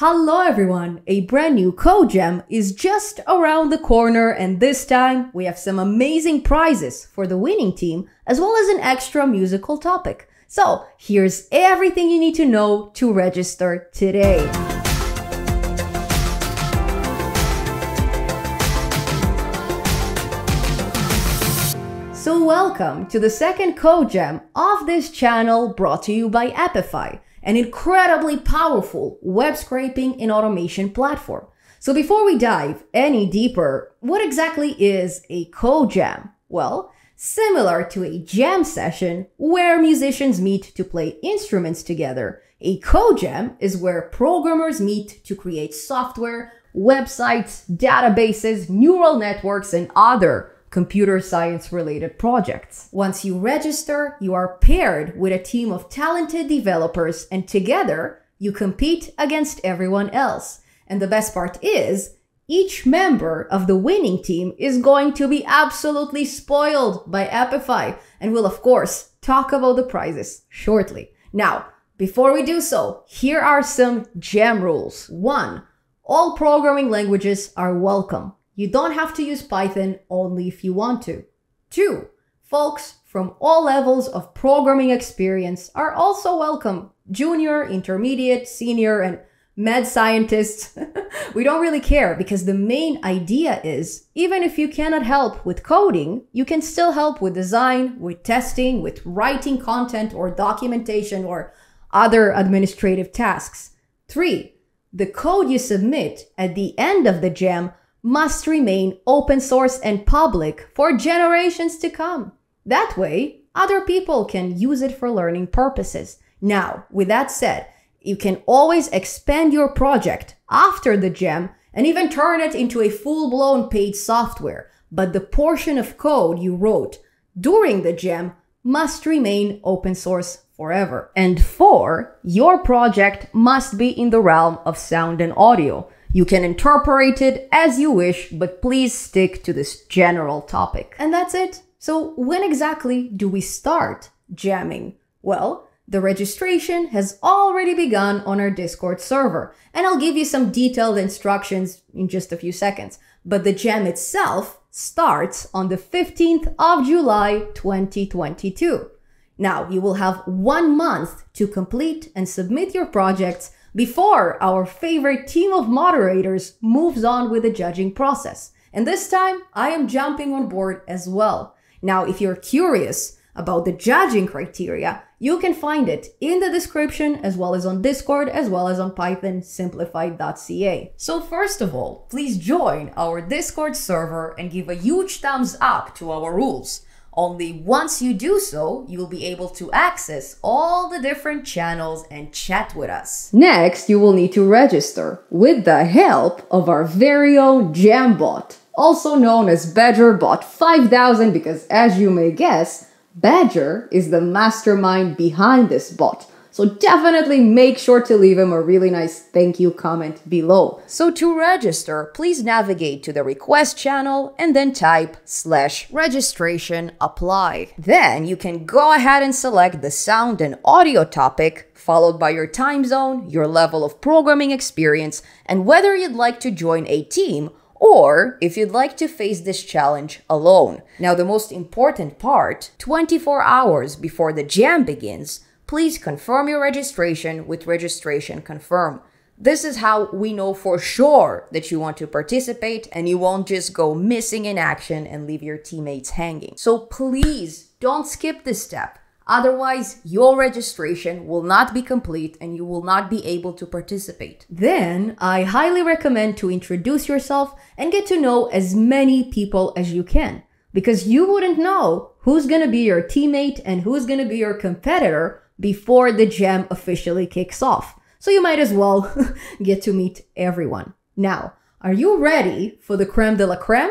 Hello everyone! A brand new code jam is just around the corner, and this time we have some amazing prizes for the winning team as well as an extra musical topic. So here's everything you need to know to register today. So welcome to the second code jam of this channel, brought to you by Apify, an incredibly powerful web scraping and automation platform. So before we dive any deeper, what exactly is a code jam? Well, similar to a jam session where musicians meet to play instruments together, a code jam is where programmers meet to create software, websites, databases, neural networks, and other computer science related projects. Once you register, you are paired with a team of talented developers, and together you compete against everyone else. And the best part is, each member of the winning team is going to be absolutely spoiled by Apify, and we'll of course talk about the prizes shortly. Now, before we do so, here are some jam rules. 1. All programming languages are welcome. You don't have to use Python, only if you want to. 2. Folks from all levels of programming experience are also welcome. Junior, intermediate, senior, and mad scientists. We don't really care, because the main idea is, even if you cannot help with coding, you can still help with design, with testing, with writing content or documentation or other administrative tasks. 3. The code you submit at the end of the jam must remain open source and public for generations to come. That way, other people can use it for learning purposes. Now, with that said, you can always expand your project after the jam and even turn it into a full-blown paid software. But the portion of code you wrote during the jam must remain open source forever. And 4, your project must be in the realm of sound and audio. You can interpret it as you wish, but please stick to this general topic. And that's it. So when exactly do we start jamming? Well, the registration has already begun on our Discord server, and I'll give you some detailed instructions in just a few seconds. But the jam itself starts on the 15th of July, 2022. Now, you will have 1 month to complete and submit your projects before our favorite team of moderators moves on with the judging process. And this time, I am jumping on board as well. Now, if you're curious about the judging criteria, you can find it in the description, as well as on Discord, as well as on pythonsimplified.ca. So first of all, please join our Discord server and give a huge thumbs up to our rules. Only once you do so, you'll be able to access all the different channels and chat with us. Next, you will need to register with the help of our very own jam bot, also known as badger bot 5000, because as you may guess, Badger is the mastermind behind this bot. So definitely make sure to leave him a really nice thank you comment below. So to register, please navigate to the request channel and then type /registration apply. Then you can go ahead and select the sound and audio topic, followed by your time zone, your level of programming experience, and whether you'd like to join a team or if you'd like to face this challenge alone. Now, the most important part, 24 hours before the jam begins, please confirm your registration with registration confirm. This is how we know for sure that you want to participate and you won't just go missing in action and leave your teammates hanging. So please don't skip this step. Otherwise, your registration will not be complete and you will not be able to participate. Then I highly recommend to introduce yourself and get to know as many people as you can, because you wouldn't know who's gonna be your teammate and who's gonna be your competitor before the jam officially kicks off. So you might as well get to meet everyone. Now, are you ready for the creme de la creme?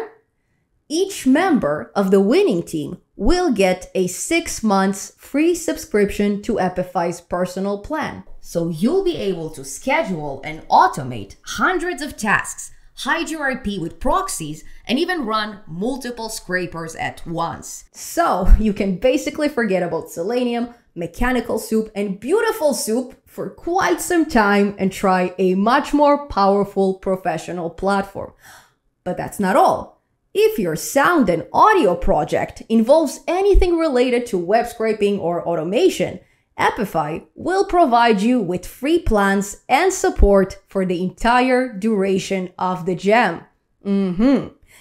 Each member of the winning team will get a 6 months free subscription to Apify's personal plan. So you'll be able to schedule and automate hundreds of tasks, hide your IP with proxies, and even run multiple scrapers at once. So you can basically forget about Selenium, mechanical soup, and beautiful soup for quite some time and try a much more powerful professional platform. But that's not all. If your sound and audio project involves anything related to web scraping or automation, Apify will provide you with free plans and support for the entire duration of the jam.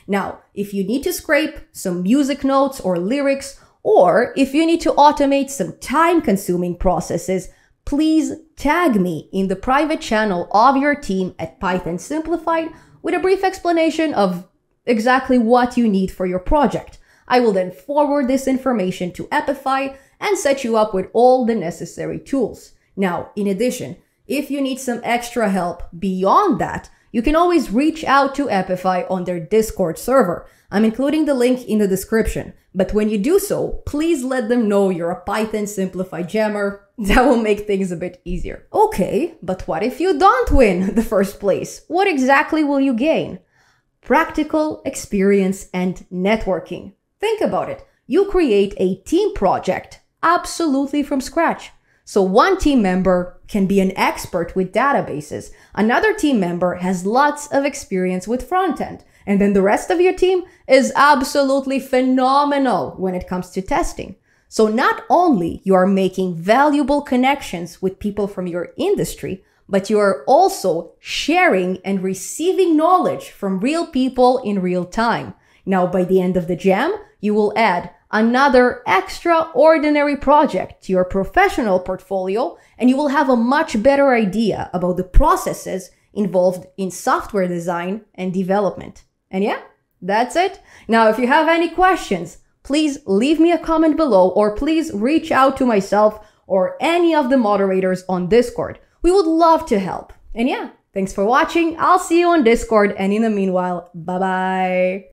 Now, if you need to scrape some music notes or lyrics, or if you need to automate some time-consuming processes, please tag me in the private channel of your team at Python Simplified with a brief explanation of exactly what you need for your project. I will then forward this information to Apify and set you up with all the necessary tools. Now, in addition, if you need some extra help beyond that, you can always reach out to Apify on their Discord server. I'm including the link in the description, but when you do so, please let them know you're a Python Simplified jammer. That will make things a bit easier. Okay, but what if you don't win the first place? What exactly will you gain? Practical experience and networking. Think about it. You create a team project absolutely from scratch. So one team member can be an expert with databases. Another team member has lots of experience with front-end. And then the rest of your team is absolutely phenomenal when it comes to testing. So not only you are making valuable connections with people from your industry, but you are also sharing and receiving knowledge from real people in real time. Now, by the end of the jam, you will add another extraordinary project to your professional portfolio, and you will have a much better idea about the processes involved in software design and development. And yeah, that's it. Now, if you have any questions, please leave me a comment below, or please reach out to myself or any of the moderators on Discord. We would love to help. And yeah, thanks for watching. I'll see you on Discord. And in the meanwhile, bye-bye.